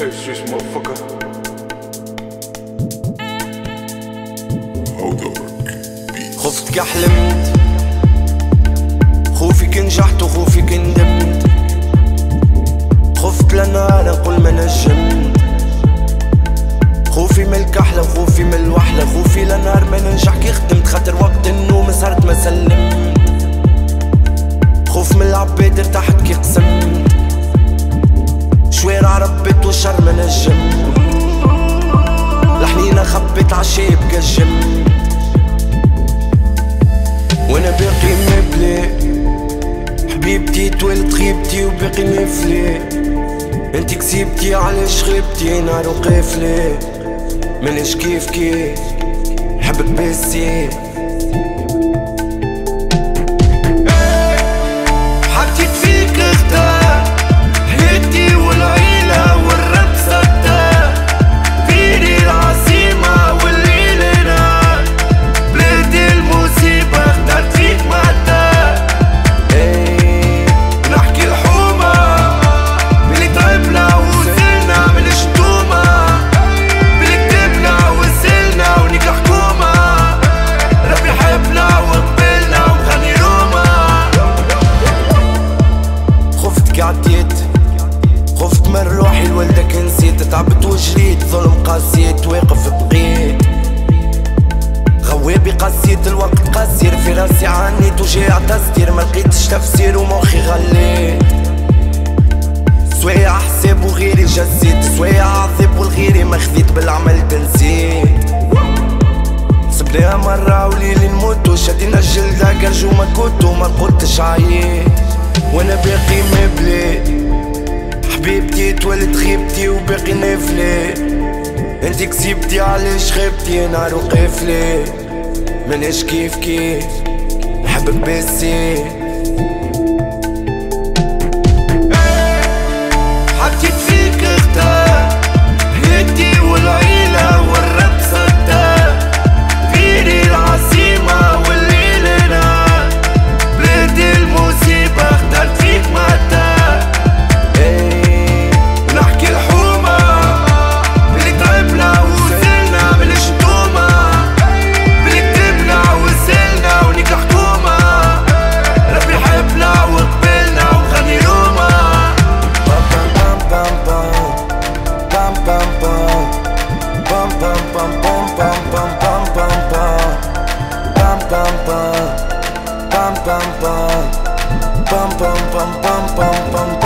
Excuse motherfucker. خفتك حلمت، خوفك نجحت وخوفك ندمت، خفت لأن أنا كل ما نجمت، خوفي من الكحلة وخوفي من الوحلة، خوفي لنهار ما ننجح كي خدمت، خاطر وقت النوم سهرت ما سلمت، خوف من العباد ارتحت كي قسمت، شوارع ربت والشر ما نجمت، الحنينة خبيت عالشيب كجمت، وانا باقي مبلي حبيبتي تولد غيبتي وباقي نفلي، انتي كسبتي علاش غيبتي نهار وقافلي، مانيش كيف كيف نحبك بسي حطيت فيك الخطا، حياتي والعيلة والرب ستا، فيني العزيمة والليل نهار، بلادي المصيبة اخترت فيك ماتا، نحكي الحومة بلي طيبنا وزلنا من الشتومة، بلي كتبنا وزلنا ونيك الحكومة، ربي حبنا وقبلنا وخلي روما، خفت كي عديت خفت من روحي لولدك نسيت، تعبت وجريت ظلم قاسيت واقف بقيت، غوابي قاسيت الوقت قصير في راسي عانيت وجاي عتستير، ملقيتش تفسير ومخي غليت، سوايع حساب وغيري جزيت، سوايع عذاب والغيري مخذيت بالعمل تنسيت، سبناها مرة وليلي نموتو، شدينا الجلدة كرجو ما كنتو ما قلتش عييت، وانا باقي مبلي حبيبتي تولد غيبتي وباقي نافلي، انتي كسبتي علاش غيبتي نهار وقافلي، مانيش كيف كيف نحبك بسي حطيت فيك خطا، حياتي والعيلة والرب ستا، فيني العزيمة والليل نهار، بلادي المصيبة اخترت فيك ماتا، bum bum bum bum bum bum.